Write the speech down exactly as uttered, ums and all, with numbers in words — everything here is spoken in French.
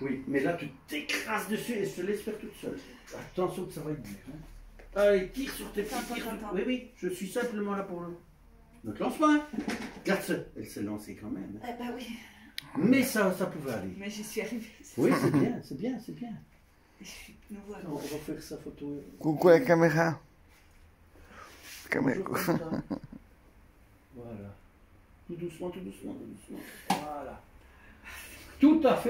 Oui, mais là, tu t'écrases dessus et se laisse faire toute seule. Attention que ça va être dur. Hein. Allez, tire sur tes pieds. Tire... Oui, oui, je suis simplement là pour le... Ne te lance pas, hein. Regarde ça. Elle s'est lancée quand même. Hein. Ah bah oui. Mais ça, ça pouvait aller. Mais j'y suis arrivée. Oui, c'est bien, c'est bien, c'est bien. Je suis... Nous voilà. On va faire sa photo. Coucou la caméra. Caméra. Voilà. Tout doucement, tout doucement, tout doucement. Voilà. Tout à fait.